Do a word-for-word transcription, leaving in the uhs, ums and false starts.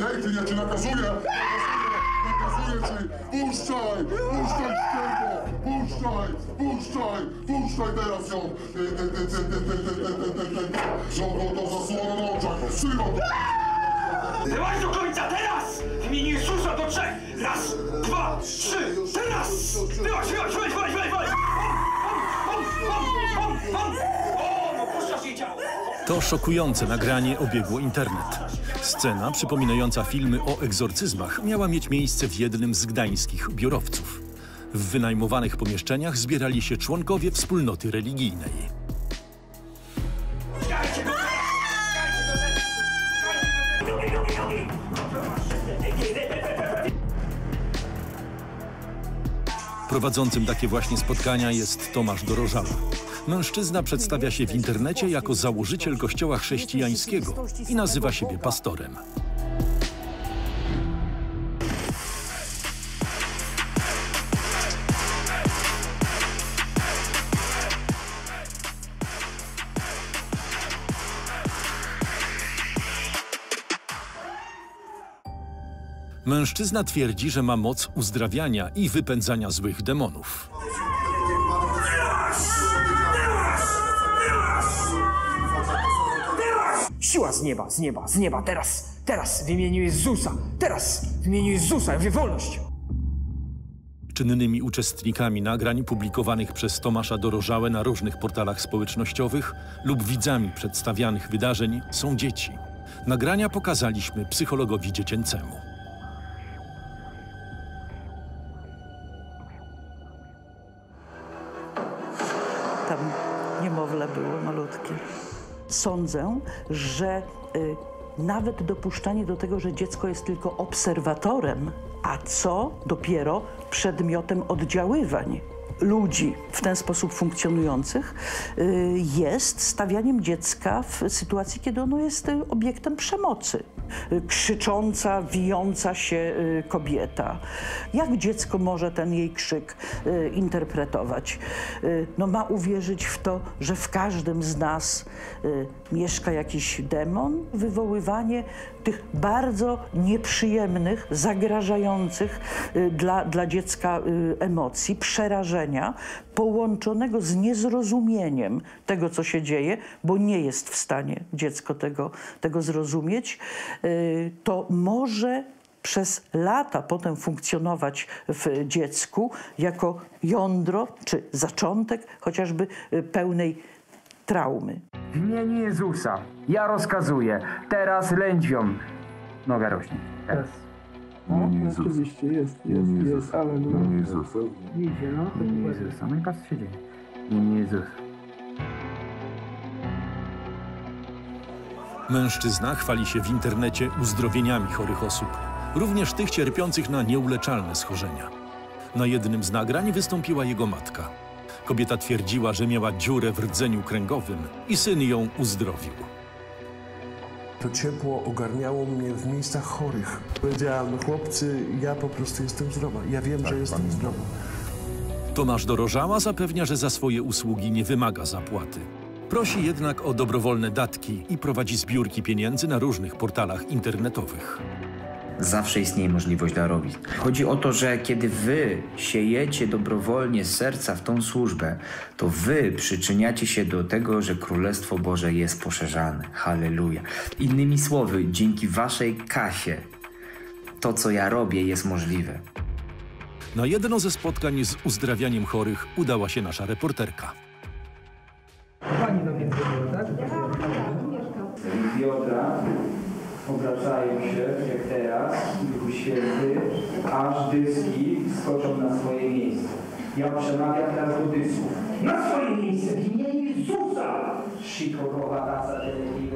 Hej, ja ci nakazuję! Nakazuję ci! Puszczaj! Puszczaj ścierwo! Puszczaj! Puszczaj! Puszczaj teraz ją! Żądło to zasłona na oczach! Trzymaj! Byłaś do końca teraz! W imieniu Jezusa do trzech! Raz, dwa, trzy! Teraz! Byłaś, byłaś, byłaś, byłaś, byłaś! O, no puszczasz jej ciało! To szokujące nagranie obiegło internet. Scena przypominająca filmy o egzorcyzmach miała mieć miejsce w jednym z gdańskich biurowców. W wynajmowanych pomieszczeniach zbierali się członkowie wspólnoty religijnej. Prowadzącym takie właśnie spotkania jest Tomasz Dorożała. Mężczyzna przedstawia się w internecie jako założyciel kościoła chrześcijańskiego i nazywa siebie pastorem. Mężczyzna twierdzi, że ma moc uzdrawiania i wypędzania złych demonów. Siła z nieba, z nieba, z nieba, teraz, teraz, w imieniu Jezusa, teraz, w imieniu Jezusa, ja mówię wolność. Czynnymi uczestnikami nagrań publikowanych przez Tomasza Dorożałę na różnych portalach społecznościowych lub widzami przedstawianych wydarzeń są dzieci. Nagrania pokazaliśmy psychologowi dziecięcemu. Tam niemowlę było malutkie. Sądzę, że y, nawet dopuszczanie do tego, że dziecko jest tylko obserwatorem, a co dopiero przedmiotem oddziaływań ludzi w ten sposób funkcjonujących, y, jest stawianiem dziecka w sytuacji, kiedy ono jest y, obiektem przemocy. Y, krzycząca, wijąca się y, kobieta. Jak dziecko może ten jej krzyk y, interpretować? Y, no, ma uwierzyć w to, że w każdym z nas y, mieszka jakiś demon? Wywoływanie tych bardzo nieprzyjemnych, zagrażających y, dla, dla dziecka y, emocji, przerażenia, połączonego z niezrozumieniem tego, co się dzieje, bo nie jest w stanie dziecko tego, tego zrozumieć, to może przez lata potem funkcjonować w dziecku jako jądro czy zaczątek chociażby pełnej traumy. W imieniu Jezusa ja rozkazuję, teraz lędźwiom. Noga rośnie. Teraz. No, oczywiście, jest, jest, jest, jest, ale no... No Jezus. Idzie, no. No Jezus, a no i patrz, co się dzieje. No Jezus. Mężczyzna chwali się w internecie uzdrowieniami chorych osób, również tych cierpiących na nieuleczalne schorzenia. Na jednym z nagrań wystąpiła jego matka. Kobieta twierdziła, że miała dziurę w rdzeniu kręgowym i syn ją uzdrowił. To ciepło ogarniało mnie w miejscach chorych. Powiedziałam, chłopcy, ja po prostu jestem zdrowa. Ja wiem, tak, że jestem zdrowa. Tomasz Dorożała zapewnia, że za swoje usługi nie wymaga zapłaty. Prosi jednak o dobrowolne datki i prowadzi zbiórki pieniędzy na różnych portalach internetowych. Zawsze istnieje możliwość darowizn. Chodzi o to, że kiedy wy siejecie dobrowolnie z serca w tą służbę, to wy przyczyniacie się do tego, że Królestwo Boże jest poszerzane. Halleluja. Innymi słowy, dzięki waszej kasie to, co ja robię, jest możliwe. Na jedno ze spotkań z uzdrawianiem chorych udała się nasza reporterka. Pani do mnie przyjdzie, tak? Idiota. Obracają się, jak teraz, Duchu Święty, aż dyski skoczą na swoje miejsce. Ja przemawiam teraz do dysków. Na swoje miejsce, w imieniu Jezusa! Szykowa rasa telewizji.